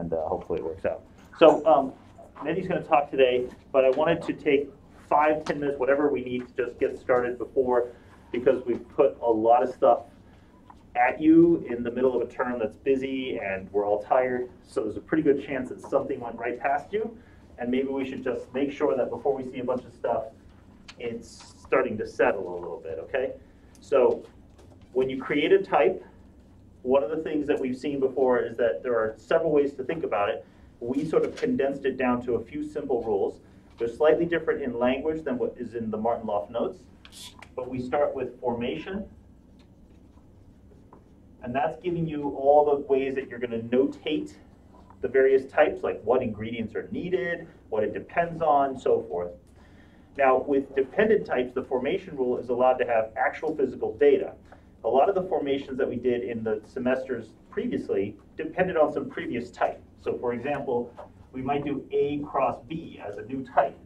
and hopefully it works out. So Mehdi's going to talk today, but I wanted to take 5, 10 minutes, whatever we need to just get started before, because we've put a lot of stuff at you in the middle of a term that's busy and we're all tired. So there's a pretty good chance that something went right past you. And maybe we should just make sure that before we see a bunch of stuff, it's starting to settle a little bit, okay? So when you create a type, one of the things that we've seen before is that there are several ways to think about it. We sort of condensed it down to a few simple rules. They're slightly different in language than what is in the Martin-Löf notes, but we start with formation. And that's giving you all the ways that you're going to notate the various types, like what ingredients are needed, what it depends on, so forth. Now, with dependent types, the formation rule is allowed to have actual physical data. A lot of the formations that we did in the semesters previously depended on some previous type. So, for example, we might do A cross B as a new type.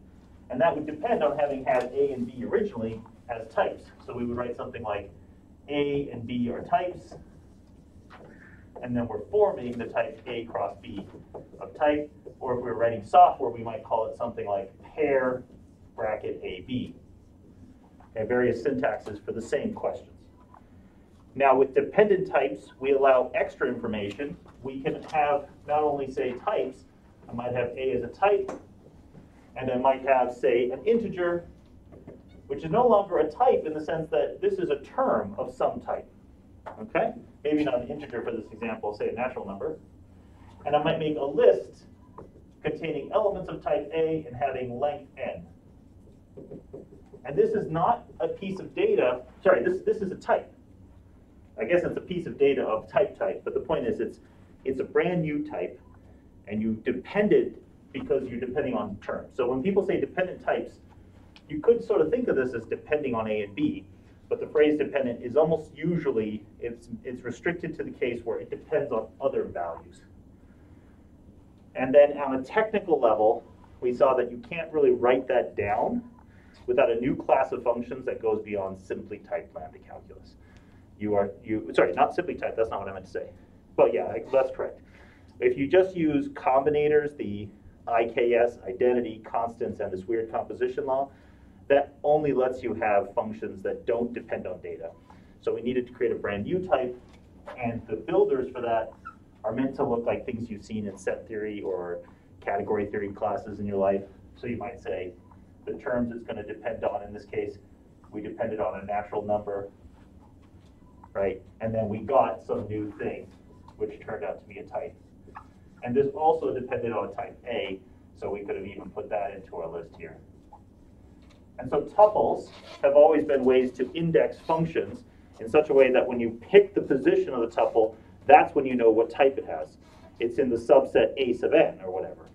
And that would depend on having had A and B originally as types. So we would write something like A and B are types, and then we're forming the type A cross B of type. Or if we're writing software, we might call it something like pair bracket AB. Okay, various syntaxes for the same questions. Now with dependent types, we allow extra information. We can have not only say types, I might have A as a type, and I might have, say, an integer, which is no longer a type in the sense that this is a term of some type, okay? Maybe not an integer for this example, say a natural number. And I might make a list containing elements of type A and having length n. And this is not a piece of data, sorry, this is a type. I guess it's a piece of data of type, but the point is it's a brand new type, and you depended because you're depending on terms. So when people say dependent types, you could sort of think of this as depending on A and B, but the phrase dependent is almost usually, it's restricted to the case where it depends on other values. And then on a technical level, we saw that you can't really write that down without a new class of functions that goes beyond simply type lambda calculus. Sorry, not simply type, that's not what I meant to say. Well, yeah, that's correct. If you just use combinators, the IKS, identity, constants, and this weird composition law, that only lets you have functions that don't depend on data. So we needed to create a brand new type, and the builders for that are meant to look like things you've seen in set theory or category theory classes in your life. So you might say the terms it's going to depend on, in this case, we depended on a natural number, right? And then we got some new thing, which turned out to be a type. And this also depended on type A, so we could have even put that into our list here. And so tuples have always been ways to index functions in such a way that when you pick the position of the tuple, that's when you know what type it has. It's in the subset A sub n or whatever.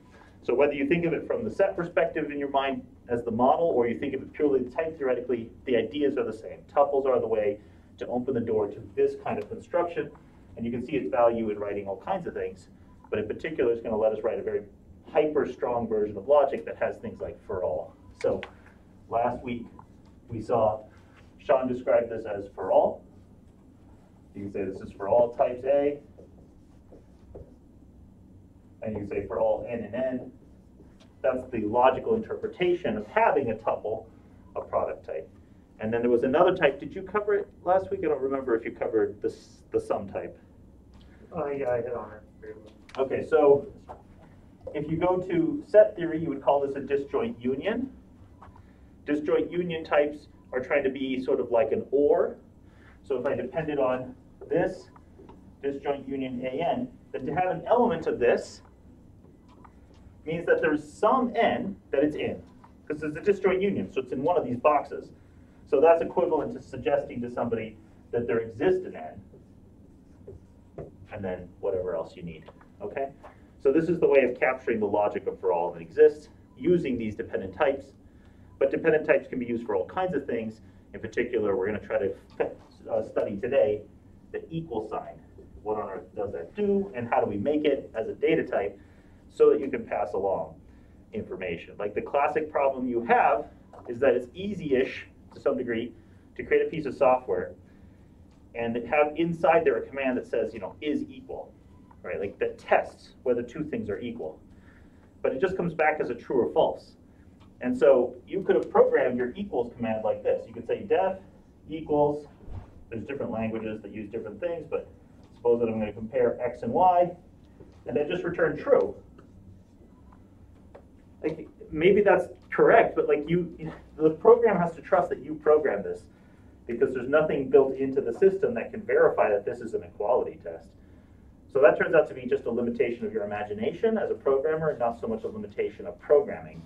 So whether you think of it from the set perspective in your mind as the model, or you think of it purely type theoretically, the ideas are the same. Tuples are the way to open the door to this kind of construction, and you can see its value in writing all kinds of things. But in particular, it's going to let us write a very hyper-strong version of logic that has things like for all. So last week, we saw Sean describe this as for all. You can say this is for all types A. And you can say for all n and n. That's the logical interpretation of having a tuple, a product type. And then there was another type. Did you cover it last week? I don't remember if you covered this, the sum type. Yeah, I hit on it. Okay, so if you go to set theory, you would call this a disjoint union. Disjoint union types are trying to be sort of like an OR. So if I depended on this disjoint union AN, then to have an element of this means that there's some N that it's in, because it's a disjoint union, so it's in one of these boxes. So that's equivalent to suggesting to somebody that there exists an N, and then whatever else you need, okay? So this is the way of capturing the logic of for all that exists using these dependent types. But dependent types can be used for all kinds of things. In particular, we're going to try to study today the equal sign. What on earth does that do, and how do we make it as a data type so that you can pass along information? Like the classic problem you have is that it's easy-ish, to some degree, to create a piece of software and have inside there a command that says, you know, is equal. right? Like that tests whether two things are equal. But it just comes back as a true or false. And so you could have programmed your equals command like this. You could say def equals, there's different languages that use different things, but suppose that I'm going to compare x and y, and then just return true. Like, maybe that's correct, but like the program has to trust that you programmed this, because there's nothing built into the system that can verify that this is an equality test. So that turns out to be just a limitation of your imagination as a programmer, and not so much a limitation of programming.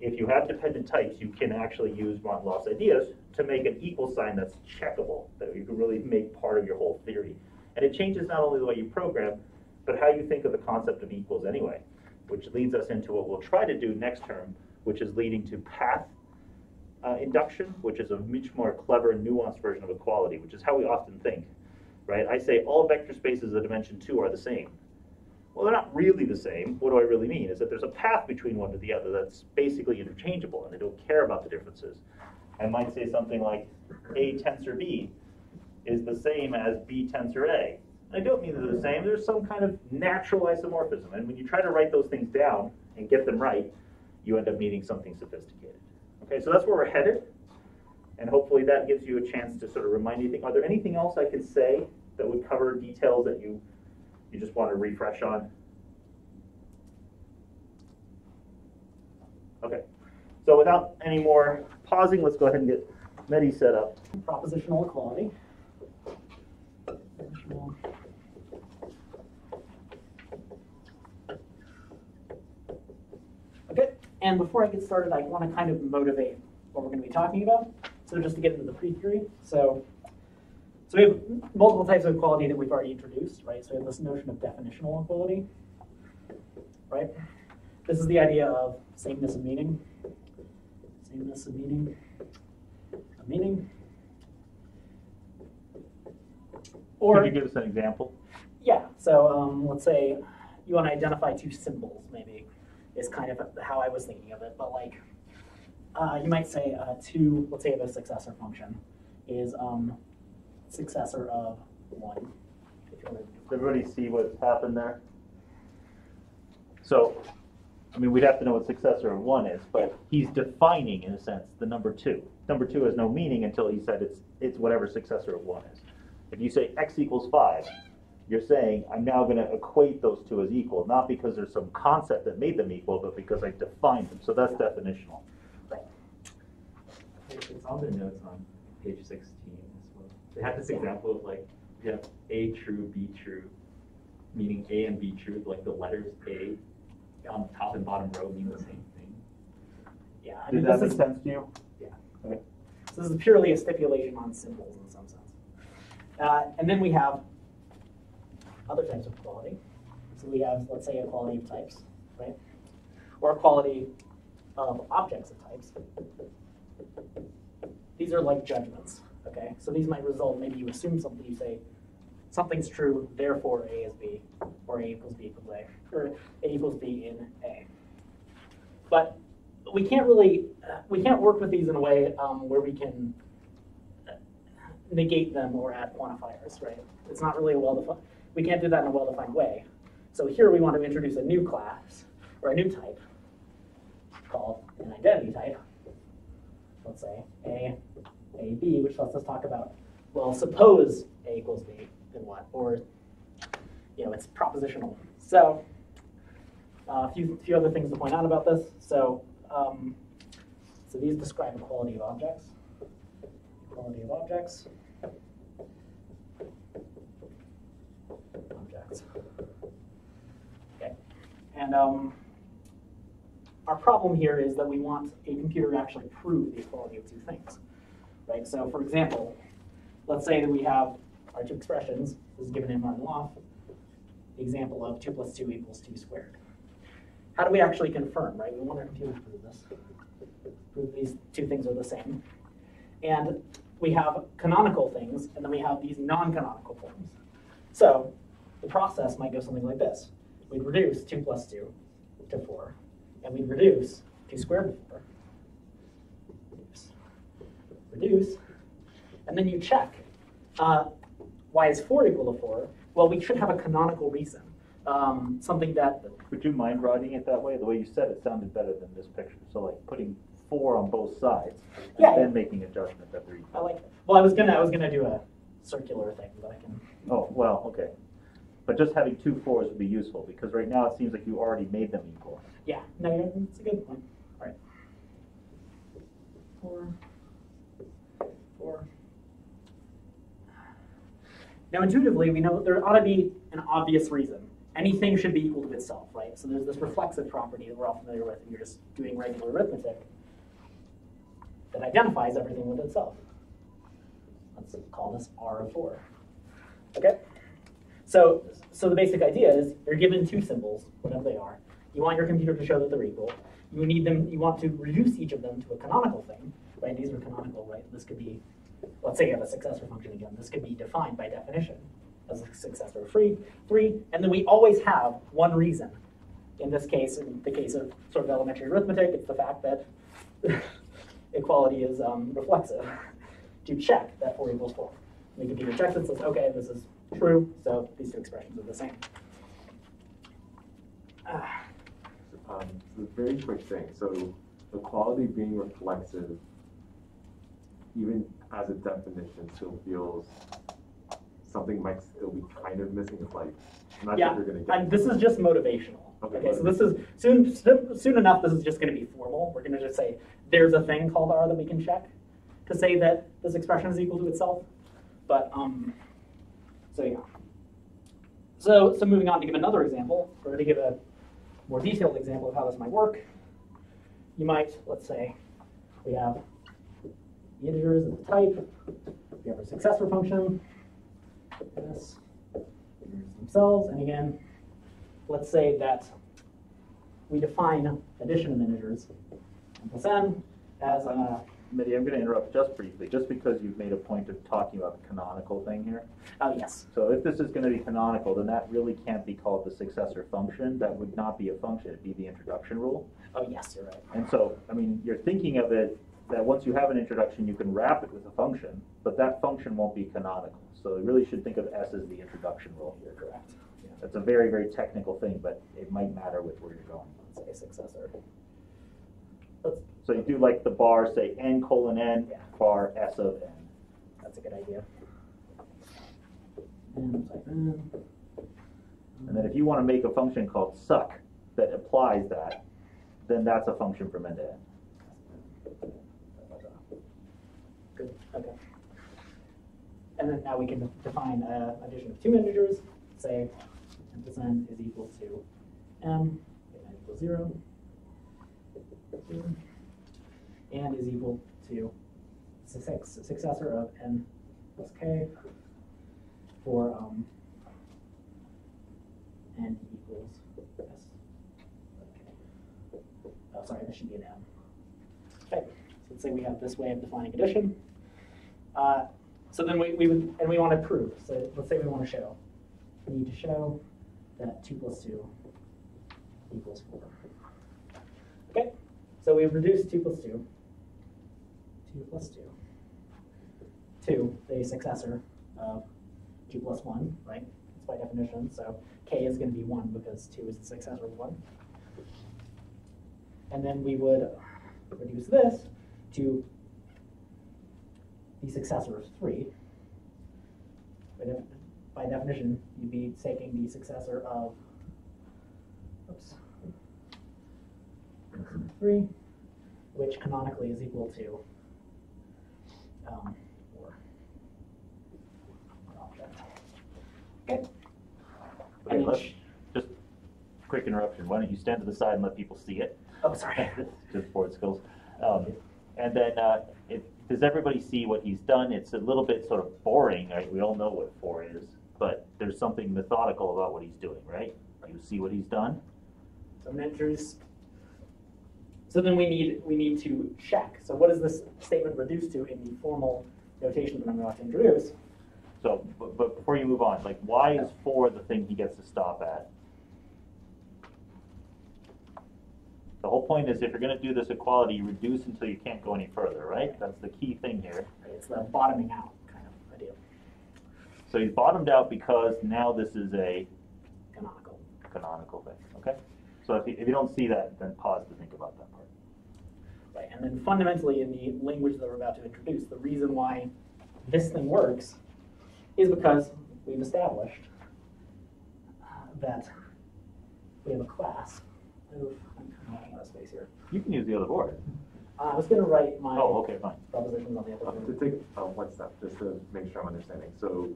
If you have dependent types, you can actually use Martin-Löf's ideas to make an equal sign that's checkable, that you can really make part of your whole theory. And it changes not only the way you program, but how you think of the concept of equals anyway, which leads us into what we'll try to do next term, which is leading to path induction, which is a much more clever, nuanced version of equality, which is how we often think, right? I say all vector spaces of dimension 2 are the same. Well, they're not really the same. What do I really mean? Is that there's a path between one to the other that's basically interchangeable, and they don't care about the differences. I might say something like A tensor B is the same as B tensor A. I don't mean they're the same. There's some kind of natural isomorphism, and when you try to write those things down and get them right, you end up meeting something sophisticated. Okay, so that's where we're headed, and hopefully that gives you a chance to sort of remind you. Think, are there anything else I could say that would cover details that you just want to refresh on? Okay, so without any more pausing, let's go ahead and get Mehdi set up. Propositional equality. Okay, and before I get started, I want to kind of motivate what we're going to be talking about. So just to get into the pre-theory, so we have multiple types of equality that we've already introduced, right? So we have this notion of definitional equality, right? This is the idea of sameness of meaning. Sameness of meaning. Of meaning. Or, could you give us an example? Yeah, so let's say you want to identify two symbols, maybe, is kind of how I was thinking of it. But like, you might say two, let's say the successor function is successor of 1. Does everybody see what's happened there? So, I mean, we'd have to know what successor of 1 is, but he's defining, in a sense, the number 2. Number 2 has no meaning until he said it's whatever successor of 1 is. If you say x equals 5, you're saying I'm now going to equate those two as equal, not because there's some concept that made them equal, but because I defined them. So that's definitional. Right. It's on the notes on page 16 as well. They have this example of like you have A true, B true, meaning A and B true, like the letters A on the top and bottom row mean the same thing. Yeah. I mean, does that make sense to you? Yeah. Okay. So this is purely a stipulation on symbols in some sense. And then we have other types of equality. So we have, let's say, equality of types, right? Or equality of objects of types. These are like judgments, okay? So these might result, maybe you assume something, you say, something's true, therefore A is B, or A equals B equals A, or A equals B in A. But we can't really, we can't work with these in a way where we can negate them or add quantifiers, right? It's not really well-defined. We can't do that in a well-defined way. So here we want to introduce a new class, or a new type, called an identity type. Let's say A, B, which lets us talk about, well, suppose A equals B, then what? Or, you know, it's propositional. So a few other things to point out about this. So, so these describe equality of objects. Equality of objects. Okay. And our problem here is that we want a computer to actually prove the equality of two things, right? So, for example, let's say that we have our two expressions. This is given in Martin-Löf, the example of 2 + 2 = 2². How do we actually confirm, right? We want our computer to prove this, prove these two things are the same. And we have canonical things, and then we have these non-canonical forms. So the process might go something like this. We'd reduce 2 + 2 to 4, and we'd reduce 2² to 4. Reduce. And then you check, why is 4 equal to 4? Well, we should have a canonical reason. something that... Would you mind writing it that way? The way you said it sounded better than this picture. So like putting 4 on both sides, and yeah, then making a judgment that they're... I like that. Well, I was gonna do a circular thing, but I can... Oh, well, okay. But just having 2 4s would be useful, because right now it seems like you already made them equal. Yeah, no, it's a good point. All right. 4, 4. Now, intuitively, we know there ought to be an obvious reason. Anything should be equal to itself, right? So there's this reflexive property that we're all familiar with if you're just doing regular arithmetic that identifies everything with itself. Let's call this R of 4. Okay? So the basic idea is you're given 2 symbols, whatever they are. You want your computer to show that they're equal. You need them. You want to reduce each of them to a canonical thing, right? These are canonical, right? This could be, let's say you have a successor function again. This could be defined by definition as a successor of 3, and then we always have one reason. In this case, in the case of sort of elementary arithmetic, it's the fact that equality is reflexive. To check that 4 equals 4, and the computer checks it, says, okay, this is true. So these 2 expressions are the same. So very quick thing. So equality being reflexive, even as a definition, still feels something might still be kind of missing. It's like, I'm not sure you're going to get. And this is just motivational. Okay, so this is soon enough. This is just going to be formal. We're going to just say there's a thing called R that we can check to say that this expression is equal to itself. But so yeah. So moving on to give another example, or to give a more detailed example of how this might work. You might, let's say, we have the integers as a type, we have our successor function, this, integers themselves, and again, let's say that we define addition of integers n as a... Mehdi, I'm going to interrupt just briefly, just because you've made a point of talking about the canonical thing here. Oh, yes. So if this is going to be canonical, then that really can't be called the successor function. That would not be a function. It'd be the introduction rule. Oh, yes, you're right. And so, I mean, you're thinking of it that once you have an introduction, you can wrap it with a function, but that function won't be canonical. So you really should think of S as the introduction rule here, correct? Yeah. That's a very, very technical thing, but it might matter with where you're going. Let's say successor. So you do like the bar, say n:(n), yeah, bar S of n. That's a good idea. And then if you want to make a function called suck that applies that, then that's a function from n to n. Good, okay. And then now we can define addition of 2 integers. Say n is equal to m, n equals 0. And is equal to successor of n plus k for n equals s. Okay. Oh, sorry, this should be an m. Okay, so let's say we have this way of defining addition. So then we want to prove. So let's say we want to show. We need to show that 2 + 2 = 4. Okay. So we've reduced 2 + 2 to the successor of 2 + 1, right? It's by definition. So k is going to be 1 because 2 is the successor of 1. And then we would reduce this to the successor of 3. By definition, you'd be taking the successor of, oops, 3, which canonically is equal to 4. Okay. Okay, just quick interruption. Why don't you stand to the side and let people see it? Oh, sorry. Just board skills. And then, does everybody see what he's done? It's a little bit sort of boring, right? We all know what 4 is, but there's something methodical about what he's doing, right? You see what he's done? Some entries. So then we need to check. So what is this statement reduced to in the formal notation that I'm about to introduce? So, but before you move on, like, why is 4 the thing he gets to stop at? The whole point is, if you're going to do this equality, you reduce until you can't go any further, right? That's the key thing here. It's the bottoming out kind of idea. So he's bottomed out because now this is a canonical. canonical way. Okay? So if you don't see that, then pause to think about that part. Right, and then fundamentally in the language that we're about to introduce, the reason why this thing works is because we've established that we have a class. Oof, I'm kind of running out of space here. You can use the other board. I was going to write my propositions on the other board. To take one step, just to make sure I'm understanding. So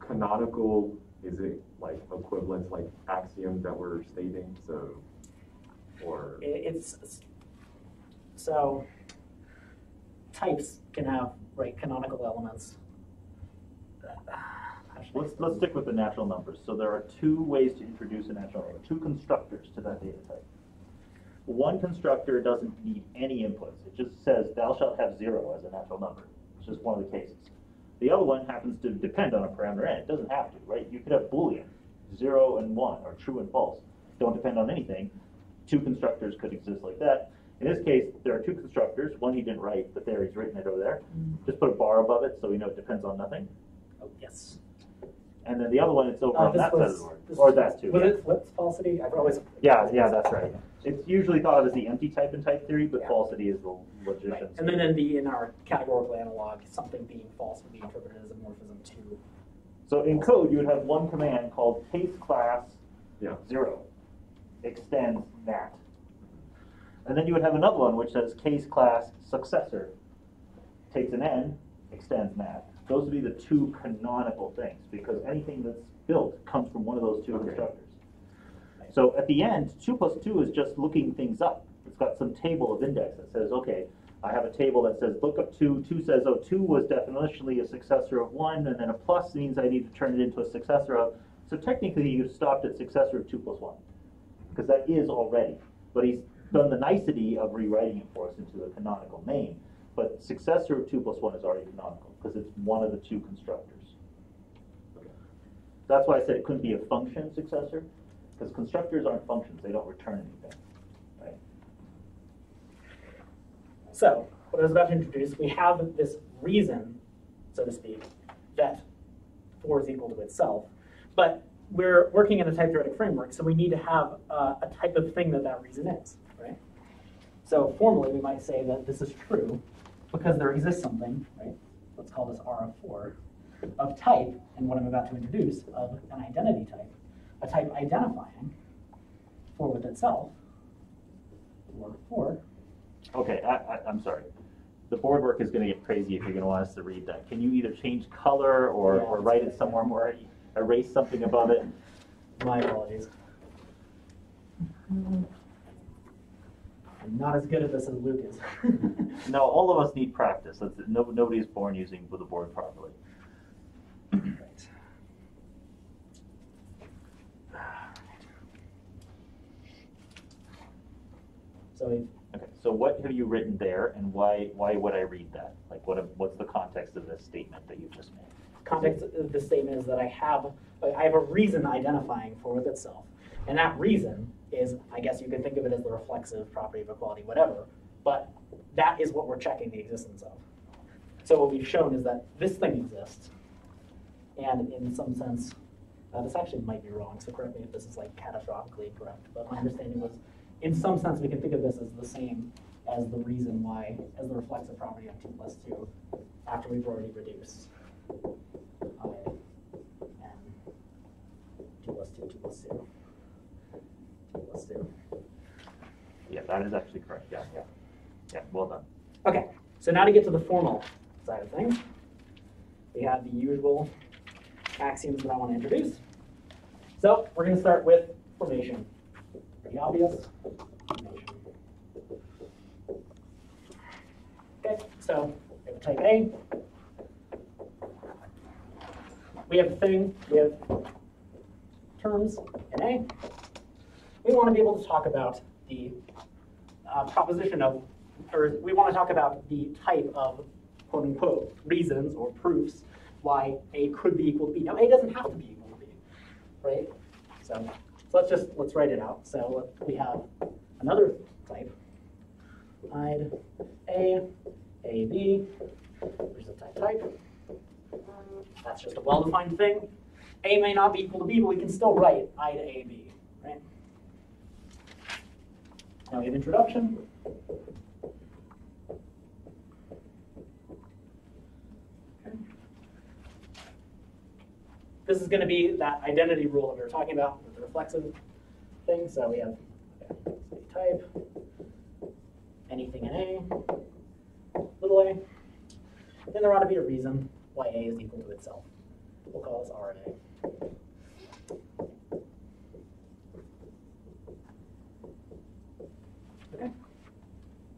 canonical, is it like equivalence, like axioms that we're stating? So, or it's so types can have canonical elements. Let's stick with the natural numbers. So there are two ways to introduce a natural number, two constructors to that data type. One constructor doesn't need any inputs. It just says, thou shalt have 0 as a natural number. It's just one of the cases. The other one happens to depend on a parameter n. It doesn't have to, right? You could have Boolean, 0 and 1, or true and false. Don't depend on anything. Two constructors could exist like that. In this case, there are two constructors. One he didn't write, but there he's written it over there. Just put a bar above it so we know it depends on nothing. Oh, yes. And then the other one, it's over on that side of the board. Or that too. Was it flipped falsity? I've always... Yeah, that's right. It's usually thought of as the empty type in type theory, but falsity is the logician. Right. And then in our categorical analog, something being false would be interpreted as a morphism too. So in code, you would have one command called case class 0 extends that. And then you would have another one which says case class successor takes an n, extends that. Those would be the two canonical things, because anything that's built comes from one of those two constructors. So at the end, 2 plus 2 is just looking things up. It's got some table of index that says, okay, I have a table that says look up 2. 2 says, oh, 2 was definitionally a successor of 1, and then a plus means I need to turn it into a successor of. So technically, you've stopped at successor of 2 plus 1, because that is already. But he's done the nicety of rewriting it for us into the canonical name. But successor of 2 plus 1 is already canonical, because it's one of the two constructors. Okay. That's why I said it couldn't be a function successor, because constructors aren't functions. They don't return anything. Right? So what I was about to introduce, we have this reason, so to speak, that 4 is equal to itself. But we're working in a type theoretic framework, so we need to have a type of thing that that reason is. Right? So formally, we might say that this is true, because there exists something, right? Let's call this R of 4, of type, and what I'm about to introduce, of an identity type, a type identifying 4 with itself, or 4. Okay, I'm sorry. The board work is going to get crazy if you're going to want us to read that. Can you either change color or write it somewhere more, erase something above it? My apologies. I'm not as good at this as Luke is. No, all of us need practice. That's it. No, nobody's born using the board properly. Right. So what have you written there, and why would I read that? Like, what's the context of this statement that you just made? Context of the statement is that I have a reason identifying 4 with itself, and that reason is, I guess you can think of it as the reflexive property of equality, whatever, but that is what we're checking the existence of. So what we've shown is that this thing exists, and in some sense, this actually might be wrong, so correct me if this is like catastrophically correct, but my understanding was, in some sense, we can think of this as the same as the reason why, as the reflexive property of 2 plus 2, after we've already reduced and 2 plus 2, 2 plus 2. Yeah, that is actually correct. Yeah, well done. Okay, so now to get to the formal side of things, we have the usual axioms that I want to introduce. So we're going to start with formation. Pretty obvious. Formation. Okay, so we have a type A. We have a thing. We have terms in A. We want to be able to talk about the proposition of, or we want to talk about the type of, quote unquote, reasons or proofs why A could be equal to B. Now, A doesn't have to be equal to B, right? So let's write it out. So we have another type, AB, which is a type. That's just a well-defined thing. A may not be equal to B, but we can still write I to AB, right? Now we have introduction. Okay. This is going to be that identity rule that we were talking about with the reflexive thing. So we have type, anything in A, little a. Then there ought to be a reason why A is equal to itself. We'll call this R and A. Okay.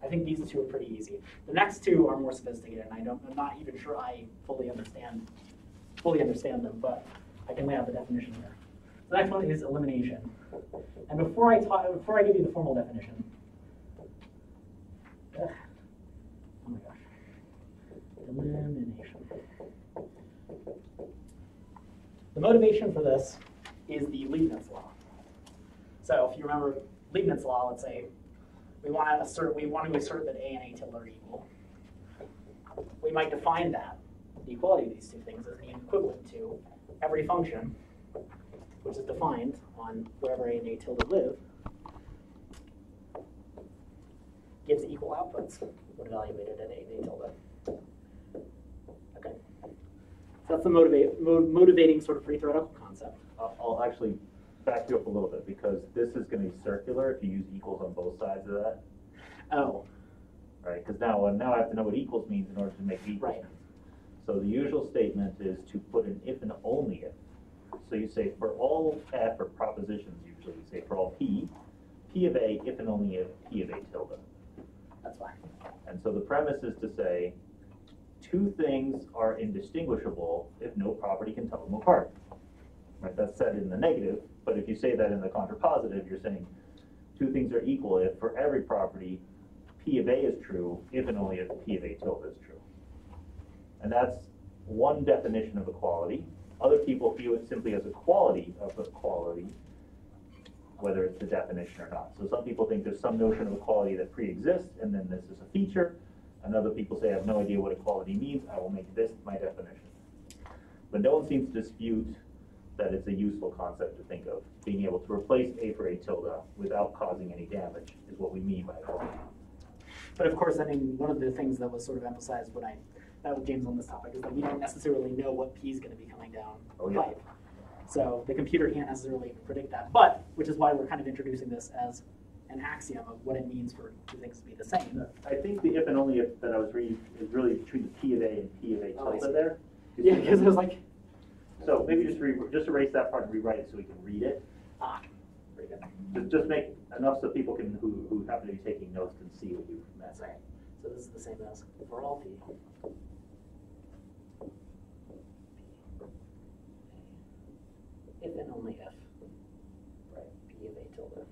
I think these two are pretty easy. The next two are more sophisticated, and I'm not even sure I fully understand them, but I can lay out the definition here. The next one is elimination. And before I give you the formal definition, oh my gosh, elimination. The motivation for this is the Leibniz law. So if you remember Leibniz law, let's say we want to assert that A and A tilde are equal. We might define that the equality of these two things as being equivalent to every function which is defined on wherever A and A tilde live gives equal outputs when evaluated at A and A tilde. Okay. That's the motivating sort of free theoretical concept. I'll actually back you up a little bit, because this is going to be circular if you use equals on both sides of that. Oh. Right, because now I have to know what equals means in order to make the equals. Right. So the usual statement is to put an if and only if. So you say for all f, or propositions usually, you say for all p of a, if and only if, p of a tilde. That's fine. And so the premise is to say, two things are indistinguishable if no property can tell them apart. Right? That's said in the negative, but if you say that in the contrapositive, you're saying two things are equal if for every property P of A is true, if and only if P of A tilde is true. And that's one definition of equality. Other people view it simply as a quality of equality, whether it's the definition or not. So some people think there's some notion of equality that pre-exists, and then this is a feature. And other people say, I have no idea what equality means, I will make this my definition. But no one seems to dispute that it's a useful concept to think of. Being able to replace A for A tilde without causing any damage is what we mean by equality. But of course, I mean, one of the things that was sort of emphasized when I met with James on this topic is that we don't necessarily know what P is going to be coming down the pipe. So the computer can't necessarily predict that, but which is why we're kind of introducing this as an axiom of what it means for two things to be the same. I think the if and only if that I was reading is really between the P of A and P of A tilde there. Yeah, because I was like... So maybe just erase that part and rewrite it so we can read it. Ah, very good. Just make enough so people can who happen to be taking notes can see what you meant. That's right. So this is the same as for all P. If and only if. Right, P of A tilde.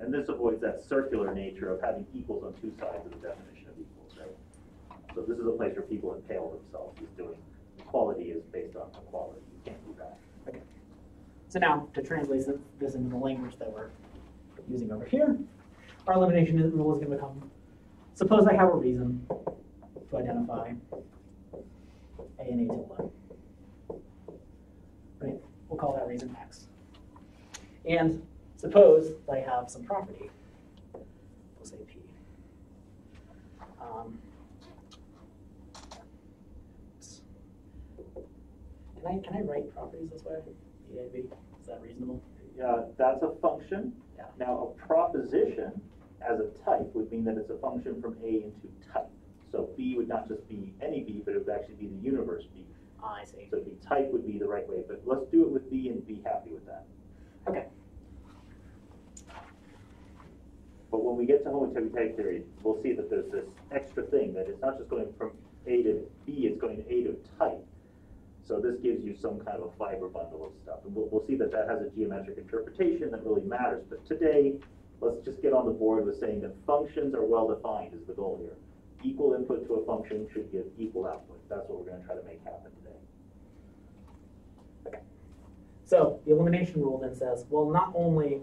And this avoids that circular nature of having equals on two sides of the definition of equals, right? So this is a place where people impale themselves as doing equality is based on equality. You can't do that. Okay. So now, to translate this into the language that we're using over here, our elimination rule is going to become, suppose I have a reason to identify A and A tilde. Right? We'll call that reason X. And suppose that I have some property, we'll say P. Can I write properties this way? P A B, is that reasonable? Yeah, that's a function. Yeah. Now a proposition as a type would mean that it's a function from A into type. So B would not just be any B, but it would actually be the universe B. Ah, I see. So the type would be the right way, but let's do it with B and be happy with that. Okay. But when we get to homotopy type theory, we'll see that there's this extra thing that it's not just going from A to B, it's going A to type. So this gives you some kind of a fiber bundle of stuff. And we'll see that that has a geometric interpretation that really matters. But today, let's just get on the board with saying that functions are well defined is the goal here. Equal input to a function should give equal output. That's what we're going to try to make happen today. Okay. So the elimination rule then says, well, not only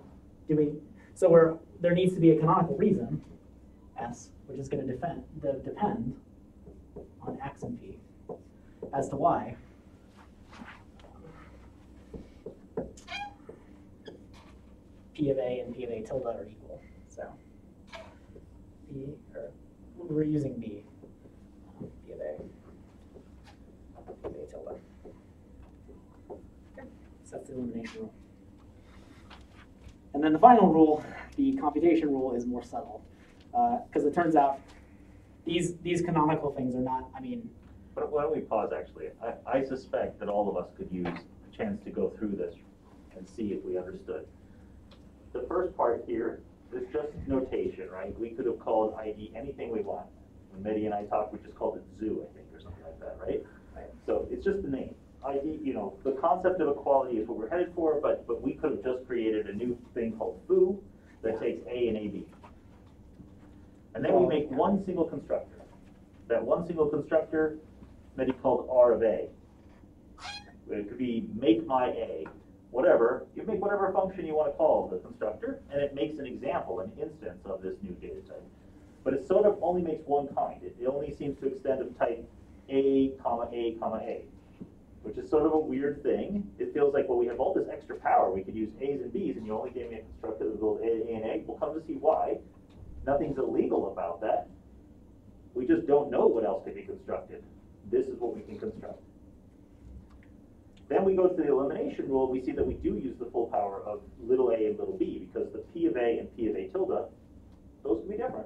do we, so there needs to be a canonical reason, S, which is going to depend on X and P, as to why P of A and P of A tilde are equal. So B, or we're using B, P of A, P of A tilde. Okay, so that's the elimination rule. And then the final rule, the computation rule, is more subtle, because it turns out these canonical things are not, I mean. But why don't we pause, actually? I suspect that all of us could use a chance to go through this and see if we understood. The first part here is just notation, right? We could have called ID anything we want. When Mehdi and I talked, we just called it zoo, I think, or something like that, right? So it's just the name. ID, you know, the concept of equality is what we're headed for, but we could have just created a new thing called foo that takes A and AB. And then we make one single constructor. That one single constructor, Mehdi called R of A. It could be make my A, whatever. You make whatever function you want to call the constructor, and it makes an example, an instance of this new data type. But it sort of only makes one kind. It only seems to extend of type A, comma A, comma A, which is sort of a weird thing. It feels like, well, we have all this extra power. We could use A's and B's, and you only gave me a constructor that builds A and A. We'll come to see why. Nothing's illegal about that. We just don't know what else could be constructed. This is what we can construct. Then we go to the elimination rule. We see that we do use the full power of little a and little b, because the P of A and P of A tilde, those can be different.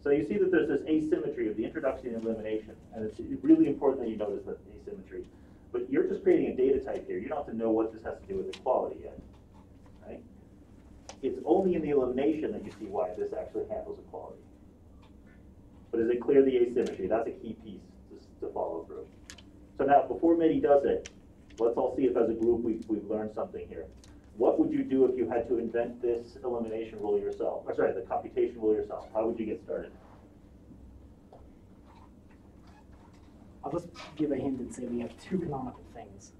So you see that there's this asymmetry of the introduction and elimination. And it's really important that you notice that asymmetry. But you're just creating a data type here. You don't have to know what this has to do with equality yet. Right? It's only in the elimination that you see why this actually handles equality. But is it clear the asymmetry? That's a key piece to follow through. So now, before Mehdi does it, let's all see if as a group we've learned something here. What would you do if you had to invent this elimination rule yourself? Or sorry, the computation rule yourself. How would you get started? I'll just give a hint and say we have two canonical things.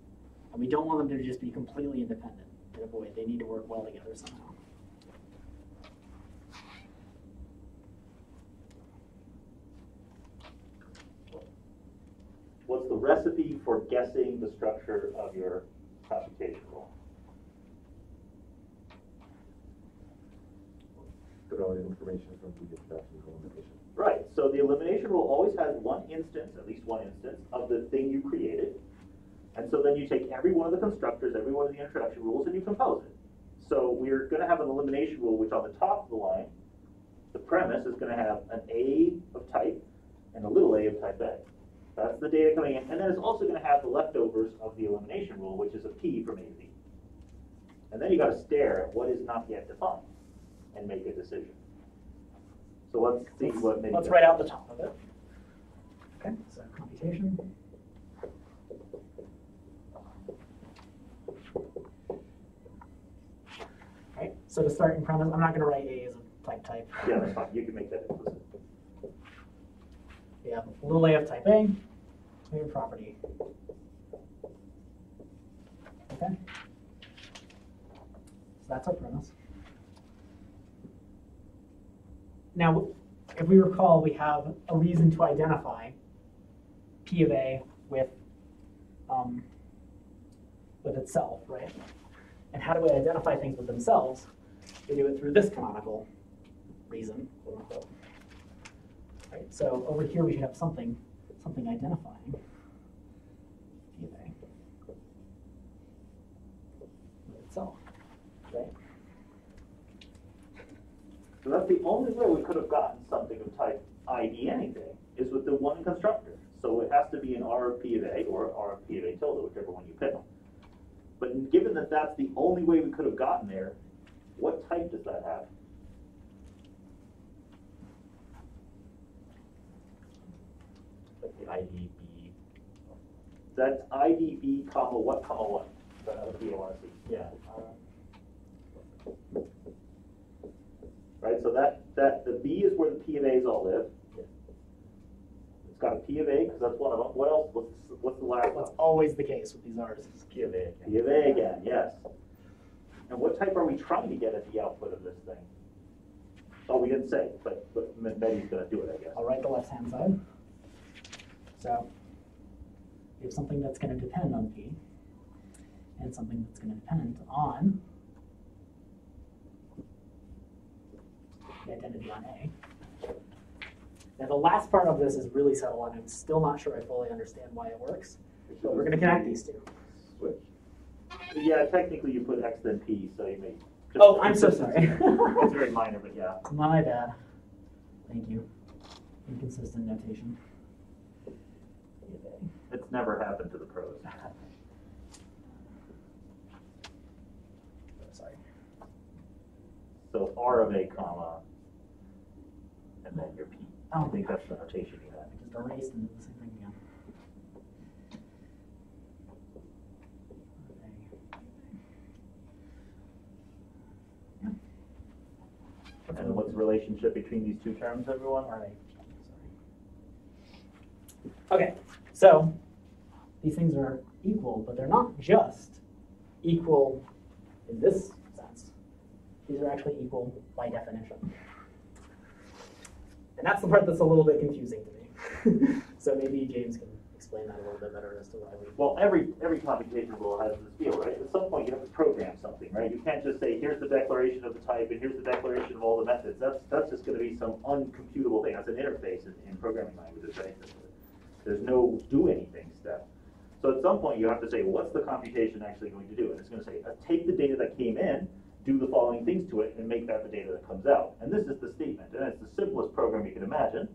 And we don't want them to just be completely independent in a void. They need to work well together somehow. What's the recipe for guessing the structure of your computation rule? Put all the information from the introduction to elimination. Right, so the elimination rule always has one instance, at least one instance, of the thing you created. And so then you take every one of the constructors, every one of the introduction rules, and you compose it. So we're going to have an elimination rule, which on the top of the line, the premise is going to have an A of type and a little a of type A. That's the data coming in. And then it's also going to have the leftovers of the elimination rule, which is a P from A to B. And then you got to stare at what is not yet defined and make a decision. So let's see what Mehdi does. Let's write out the top of it. Okay, so computation. Right, so to start in premise, I'm not going to write A as a type. Yeah, that's fine. You can make that implicit. We have a little a of type A, clear property. Okay. So that's our premise. Now, if we recall, we have a reason to identify P of A with itself, right? And how do we identify things with themselves? We do it through this canonical reason, quote unquote. Right, so over here we should have something identifying P of A with itself, right? So that's the only way we could have gotten something of type ID anything is with the one constructor. So it has to be an R of P of A or R of P of A tilde, whichever one you pick. But given that that's the only way we could have gotten there, what type does that have? IDB. That's IDB comma what comma what? Yeah. Right. So that the B is where the P of A's all live. Yeah. It's got a P of A because that's one of them. What else? What's the last? What's always the case with these R's? P of A again. P of A again. Yes. And what type are we trying to get at the output of this thing? Oh, we didn't say, but Mehdi's going to do it, I guess. I'll write the left-hand side. So we have something that's going to depend on P. and something that's going to depend on the identity on A. Now the last part of this is really subtle, and I'm still not sure I fully understand why it works, but we're going to connect these two. Switch. Yeah, technically you put X then P, so you may... Just oh, I'm so sorry. It's very minor, but yeah. My bad. Thank you. Inconsistent notation. It's never happened to the pros. Sorry. So R of A, comma, and then your P. Oh, I think that's the notation you had. Just erased and did the same thing again. Okay. And what's the relationship between these two terms, everyone? All right. Sorry. Okay. So these things are equal, but they're not just equal in this sense. These are actually equal by definition. And that's the part that's a little bit confusing to me. So maybe James can explain that a little bit better as to why we... Well, every computation rule has this deal, right? At some point you have to program something, right? You can't just say, here's the declaration of the type and here's the declaration of all the methods. That's just going to be some uncomputable thing. That's an interface in programming languages, right? There's no do anything step. So at some point you have to say, what's the computation actually going to do? And it's going to say, take the data that came in, do the following things to it, and make that the data that comes out. And this is the statement. And it's the simplest program you can imagine.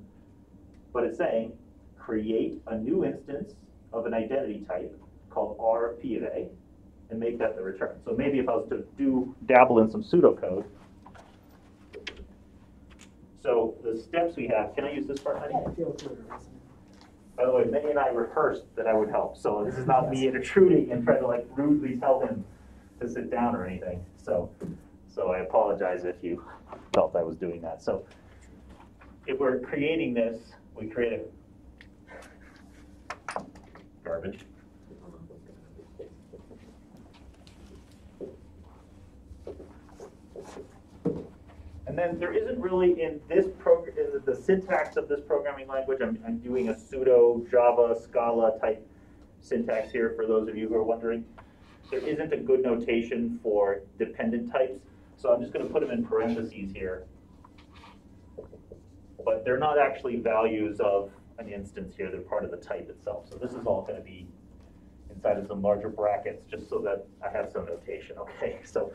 But it's saying, create a new instance of an identity type called R of P of A, and make that the return. So maybe if I was to dabble in some pseudocode. So the steps we have, can I use this part? Yeah, I feel clear. By the way, Mehdi and I rehearsed that I would help, so this is not me intruding and trying to like rudely tell him to sit down or anything. So I apologize if you felt I was doing that. So if we're creating this, we create a garbage. And then there isn't really in this program, the syntax of this programming language, I'm doing a pseudo Java Scala type syntax here for those of you who are wondering. There isn't a good notation for dependent types, so I'm just going to put them in parentheses here. But they're not actually values of an instance here, they're part of the type itself. So this is all going to be inside of some larger brackets just so that I have some notation, okay? So.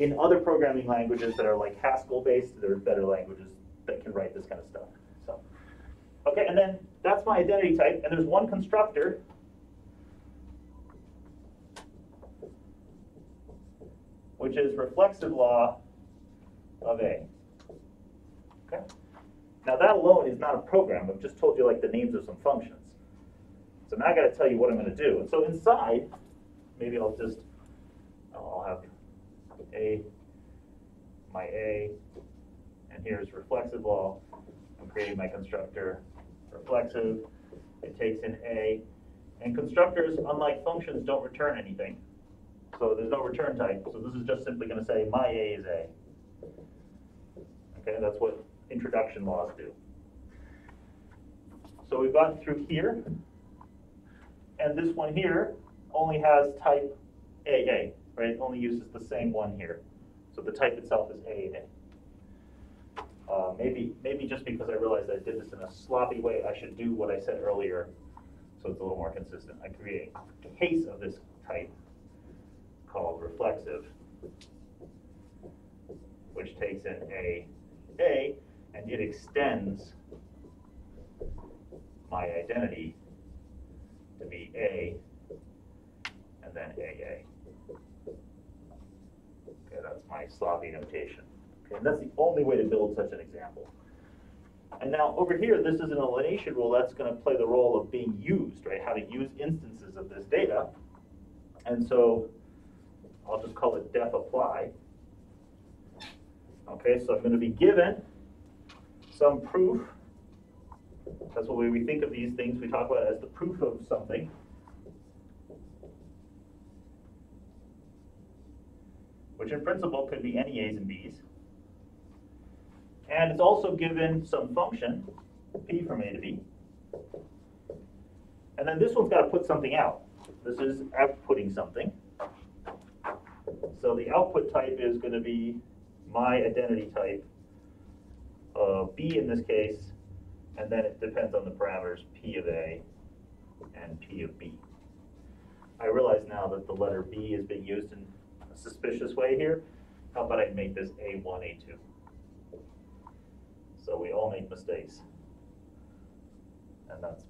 In other programming languages that are like Haskell-based, there are better languages that can write this kind of stuff. So, okay, and then that's my identity type, and there's one constructor. Which is reflexive law of A. Okay? Now that alone is not a program. I've just told you like the names of some functions. So now I gotta tell you what I'm gonna do. And so inside, maybe I'll just, I'll have A, my A, and here's reflexive law. I'm creating my constructor reflexive. It takes in A. And constructors, unlike functions, don't return anything. So there's no return type. So this is just simply going to say my A is A. Okay, that's what introduction laws do. So we've gotten through here. And this one here only has type AA. Right? It only uses the same one here. So the type itself is A. Maybe just because I realized I did this in a sloppy way, I should do what I said earlier so it's a little more consistent. I create a case of this type called reflexive, which takes in A, and it extends my identity to be A, and then AA. Okay, that's my sloppy notation. Okay, and that's the only way to build such an example. And now over here, this is an alienation rule that's going to play the role of being used, right? How to use instances of this data. And so I'll just call it def apply. Okay, so I'm going to be given some proof. That's the way we think of these things. We talk about it as the proof of something. Which in principle could be any A's and B's. And it's also given some function, P from A to B. And then this one's got to put something out. This is outputting something. So the output type is going to be my identity type, B in this case, and then it depends on the parameters P of A and P of B. I realize now that the letter B is being used in a suspicious way here. How about I make this A1, A2? So we all make mistakes. And that's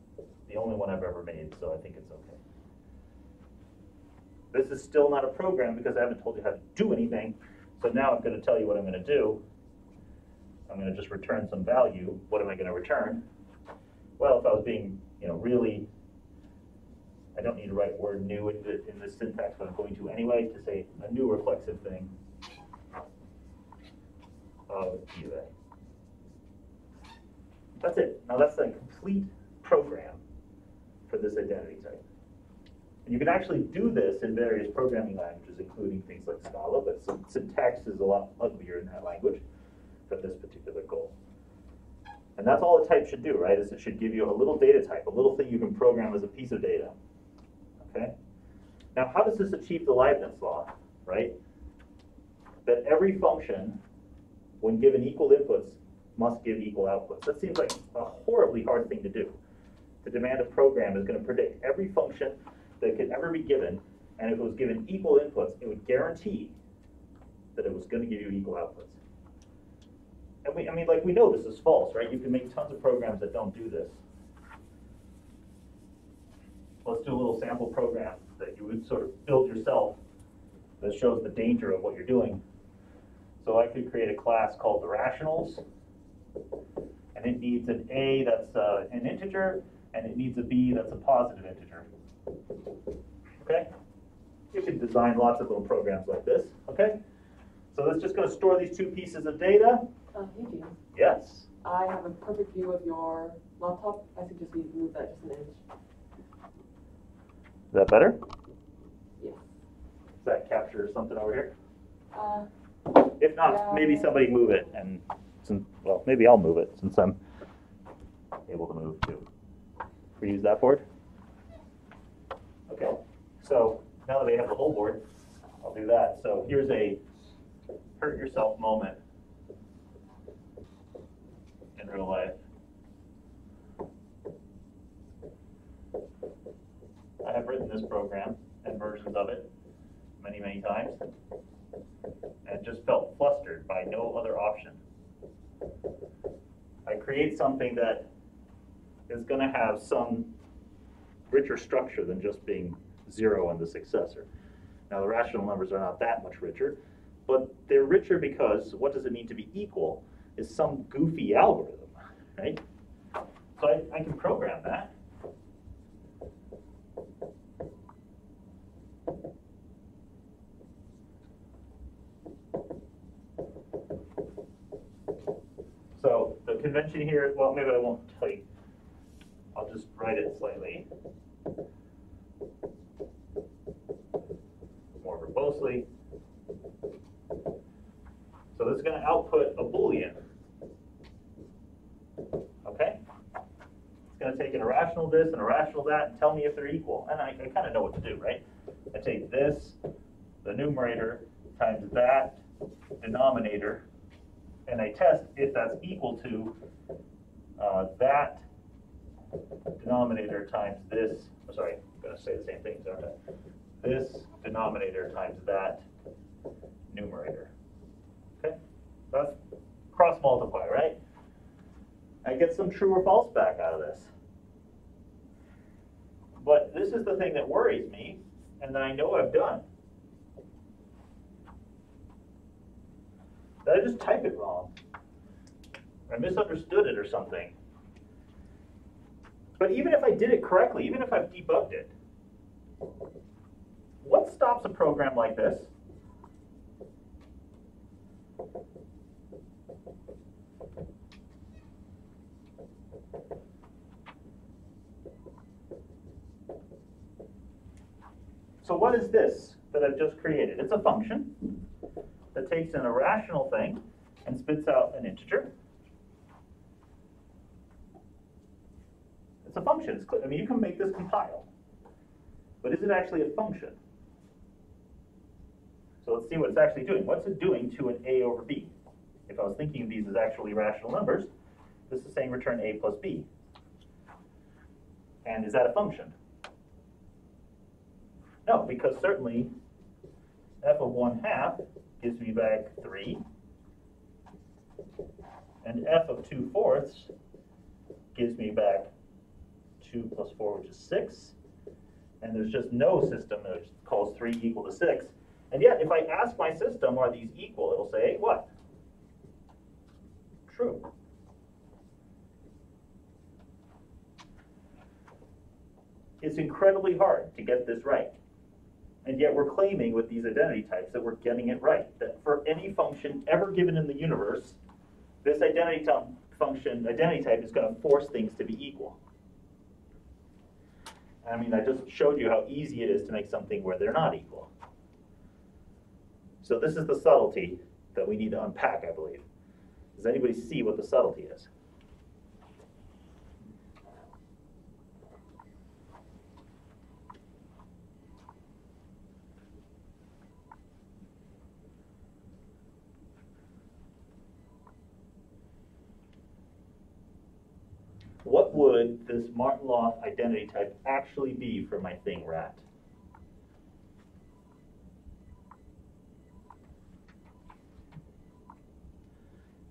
the only one I've ever made, so I think it's okay. This is still not a program because I haven't told you how to do anything. So now I'm going to tell you what I'm going to do. I'm going to just return some value. What am I going to return? Well, if I was being, really, I don't need to write word new in the syntax, but I'm going to anyway to say a new reflexive thing of P of A. That's it. Now that's a complete program for this identity type. And you can actually do this in various programming languages, including things like Scala, but syntax is a lot uglier in that language for this particular goal. And that's all a type should do, right? Is it should give you a little data type, a little thing you can program as a piece of data. Okay? Now, how does this achieve the Leibniz law, right? That every function, when given equal inputs, must give equal outputs. That seems like a horribly hard thing to do. The demand of program is going to predict every function that could ever be given, and if it was given equal inputs, it would guarantee that it was going to give you equal outputs. And we know this is false, right? You can make tons of programs that don't do this. Let's do a little sample program that you would sort of build yourself that shows the danger of what you're doing. So I could create a class called the rationals, and it needs an A that's an integer, and it needs a B that's a positive integer. Okay? You can design lots of little programs like this. Okay? So that's just going to store these two pieces of data. Hey, James. Yes? I have a perfect view of your laptop. I suggest you move that just an inch. Is that better? Yeah. Does that capture something over here? If not, yeah, maybe somebody move it. And since, well, maybe I'll move it since I'm able to move too. We use that board? Okay, so now that we have the whole board, I'll do that. So here's a hurt yourself moment in real life. I have written this program and versions of it many, many times and just felt flustered by no other option. I create something that is going to have some richer structure than just being 0 and the successor. Now, the rational numbers are not that much richer, but they're richer because what does it mean to be equal is some goofy algorithm, right? So I can program that. So the convention here, well, maybe I won't tell you. I'll just write it slightly more verbosely. So this is going to output a Boolean. Okay? It's going to take an irrational this and irrational that and tell me if they're equal. And I kind of know what to do, right? I take this, the numerator, times that denominator, and I test if that's equal to that denominator times this, sorry, I'm going to say the same thing, aren't I? This denominator times that numerator. Okay? That's cross multiply, right? I get some true or false back out of this. But this is the thing that worries me and that I know I've done. Did I just type it wrong? I misunderstood it or something. But even if I did it correctly, even if I've debugged it, what stops a program like this? So what is this that I've just created? It's a function that takes an irrational thing and spits out an integer. It's a function. It's clear. I mean, you can make this compile. But is it actually a function? So let's see what it's actually doing. What's it doing to an a over b? If I was thinking of these as actually rational numbers, this is saying return a plus b. And is that a function? No, because certainly f of 1/2 gives me back 3, and f of 2/4 gives me back 2 plus 4, which is 6, and there's just no system that calls 3 equal to 6. And yet, if I ask my system, are these equal, it'll say, what? True. It's incredibly hard to get this right. And yet we're claiming with these identity types that we're getting it right, that for any function ever given in the universe, this identity type is going to force things to be equal. I mean, I just showed you how easy it is to make something where they're not equal. So this is the subtlety that we need to unpack, I believe. Does anybody see what the subtlety is? What would this Martin-Löf identity type actually be for my thing rat?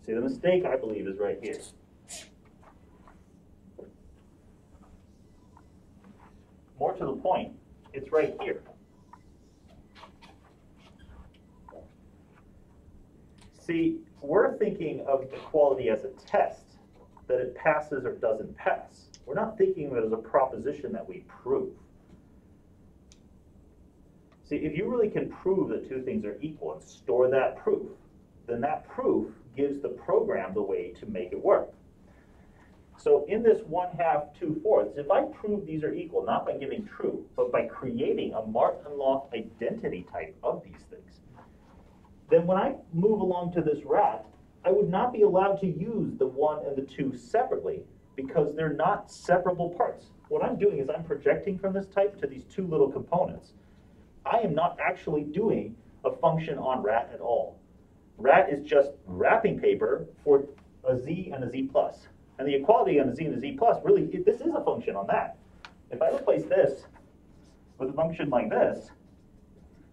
See, the mistake, I believe, is right here. More to the point, it's right here. See, we're thinking of equality as a test, that it passes or doesn't pass. We're not thinking of it as a proposition that we prove. See, if you really can prove that two things are equal and store that proof, then that proof gives the program the way to make it work. So in this 1/2, 2/4, if I prove these are equal, not by giving true, but by creating a Martin-Löf identity type of these things, then when I move along to this rat, I would not be allowed to use the 1 and the 2 separately because they're not separable parts. What I'm doing is I'm projecting from this type to these two little components. I am not actually doing a function on rat at all. Rat is just wrapping paper for a z and a z plus. And the equality on a z and a z plus, really, this is a function on that. If I replace this with a function like this,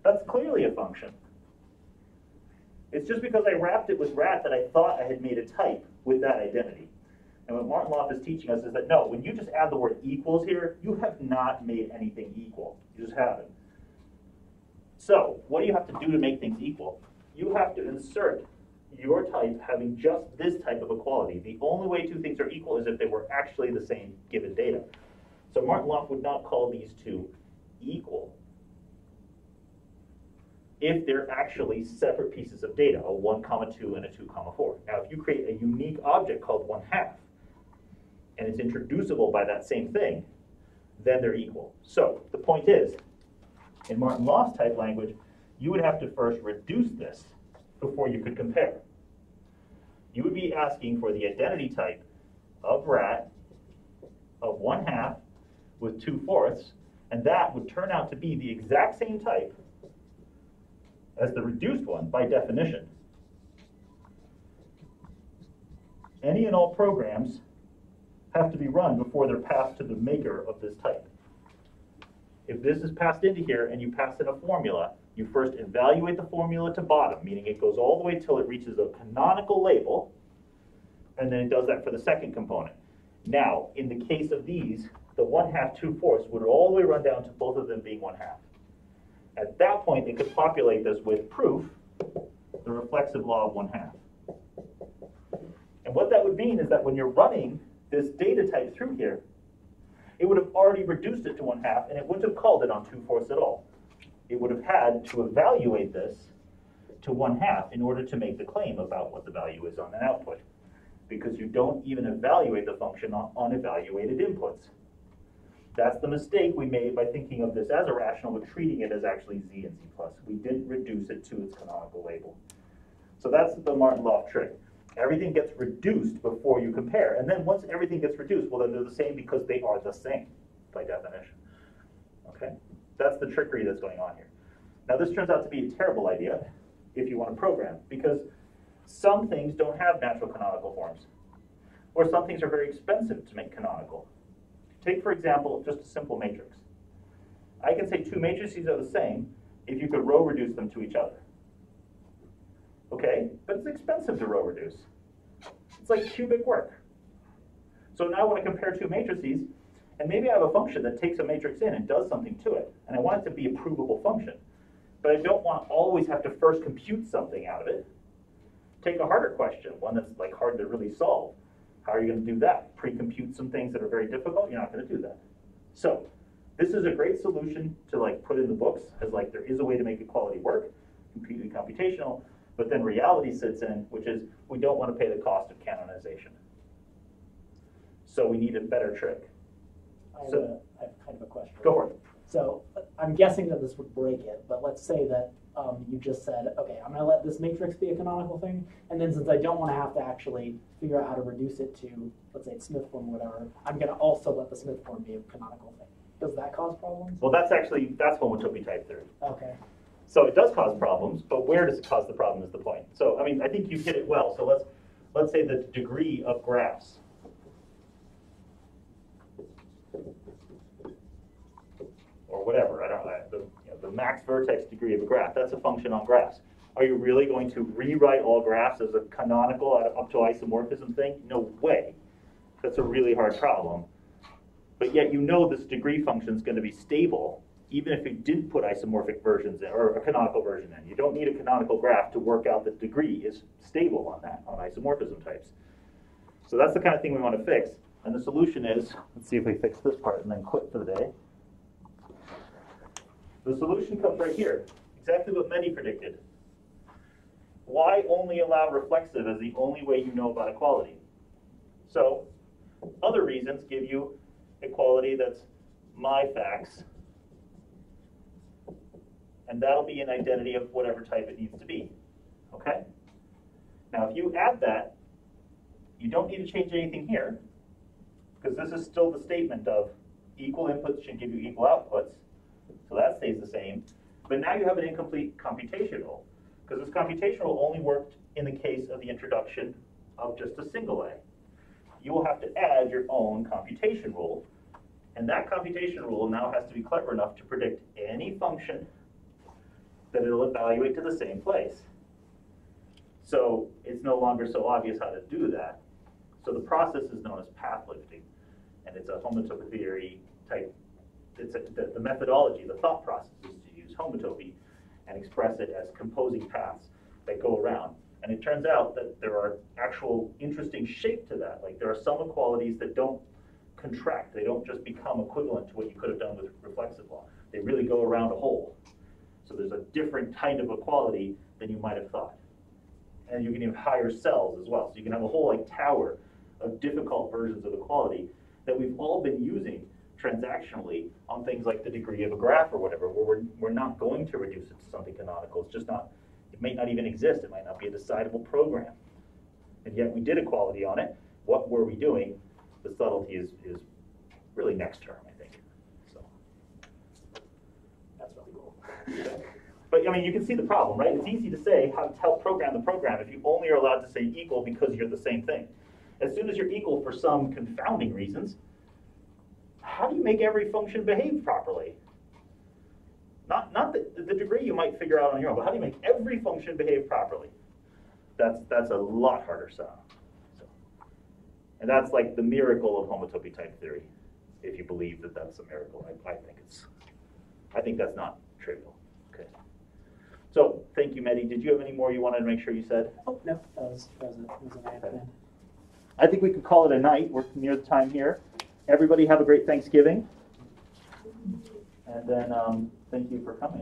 that's clearly a function. It's just because I wrapped it with rat that I thought I had made a type with that identity. And what Martin-Löf is teaching us is that no, when you just add the word equals here, you have not made anything equal. You just haven't. So what do you have to do to make things equal? You have to insert your type having just this type of equality. The only way two things are equal is if they were actually the same given data. So Martin-Löf would not call these two equal if they're actually separate pieces of data, a 1, 2 and a 2, 4. Now, if you create a unique object called 1/2, and it's introducible by that same thing, then they're equal. So the point is, in Martin-Löf's type language, you would have to first reduce this before you could compare. You would be asking for the identity type of rat of 1/2 with 2/4, and that would turn out to be the exact same type as the reduced one by definition. Any and all programs have to be run before they're passed to the maker of this type. If this is passed into here and you pass in a formula, you first evaluate the formula to bottom, meaning it goes all the way till it reaches a canonical label, and then it does that for the second component. Now, in the case of these, the 1/2, 2/4 would all the way run down to both of them being 1/2. At that point, they could populate this with proof, the reflexive law of 1/2. And what that would mean is that when you're running this data type through here, it would have already reduced it to 1/2, and it wouldn't have called it on 2/4 at all. It would have had to evaluate this to 1/2 in order to make the claim about what the value is on an output, because you don't even evaluate the function on unevaluated inputs. That's the mistake we made by thinking of this as irrational, but treating it as actually z and z plus. We didn't reduce it to its canonical label. So that's the Martin-Löf trick. Everything gets reduced before you compare. And then once everything gets reduced, well, then they're the same because they are the same by definition. Okay? That's the trickery that's going on here. Now this turns out to be a terrible idea if you want to program, because some things don't have natural canonical forms, or some things are very expensive to make canonical. Take, for example, just a simple matrix. I can say two matrices are the same if you could row reduce them to each other. Okay, but it's expensive to row reduce. It's like cubic work. So now I want to compare two matrices, and maybe I have a function that takes a matrix in and does something to it, and I want it to be a provable function. But I don't want to always have to first compute something out of it. Take a harder question, one that's like hard to really solve. How are you going to do that? Pre-compute some things that are very difficult? You're not going to do that. So this is a great solution to like put in the books as like there is a way to make equality work, completely computational, but then reality sits in, which is we don't want to pay the cost of canonization. So we need a better trick. I have kind of a question. Go for it. So I'm guessing that this would break it, but let's say that you just said, okay, I'm gonna let this matrix be a canonical thing, and then since I don't wanna have to actually figure out how to reduce it to, let's say it's Smith form or whatever, I'm gonna also let the Smith form be a canonical thing. Does that cause problems? Well, that's one which will be type theory. Okay. So it does cause problems, but where does it cause the problem is the point. So, I mean, I think you hit it well. So let's say the degree of graphs. Or whatever, I don't know, the max vertex degree of a graph, that's a function on graphs. Are you really going to rewrite all graphs as a canonical up to isomorphism thing? No way. That's a really hard problem. But yet you know this degree function is going to be stable even if you didn't put isomorphic versions in, or a canonical version in. You don't need a canonical graph to work out that degree is stable on that, on isomorphism types. So that's the kind of thing we want to fix. And the solution is, let's see if we fix this part and then quit for the day. The solution comes right here, exactly what Mehdi predicted. Why only allow reflexive as the only way you know about equality? So other reasons give you equality that's my facts, and that'll be an identity of whatever type it needs to be, okay? Now if you add that, you don't need to change anything here, because this is still the statement of equal inputs should give you equal outputs. So that stays the same, but now you have an incomplete computational, because this computational only worked in the case of the introduction of just a single A. You will have to add your own computation rule, and that computation rule now has to be clever enough to predict any function that it'll evaluate to the same place. So it's no longer so obvious how to do that. So the process is known as path lifting, and it's a homotopy theory type. The methodology, the thought process is to use homotopy and express it as composing paths that go around. And it turns out that there are actual interesting shape to that. Like there are some equalities that don't contract. They don't just become equivalent to what you could have done with reflexive law. They really go around a hole. So there's a different kind of equality than you might have thought. And you can even higher cells as well. So you can have a whole like tower of difficult versions of equality that we've all been using transactionally on things like the degree of a graph or whatever, where we're not going to reduce it to something canonical. It's just not, it may not even exist. It might not be a decidable program. And yet we did equality on it. What were we doing? The subtlety is really next term, I think. So that's really cool. But I mean, you can see the problem, right? It's easy to say how to help program the program if you only are allowed to say equal because you're the same thing. As soon as you're equal for some confounding reasons, how do you make every function behave properly? Not the degree you might figure out on your own, but how do you make every function behave properly? That's a lot harder sound. So, and that's like the miracle of homotopy type theory, if you believe that that's a miracle. I think that's not trivial. Okay. So thank you, Mehdi. Did you have any more you wanted to make sure you said? Oh no, that was an ad. I think we could call it a night. We're near the time here. Everybody have a great Thanksgiving, and then thank you for coming.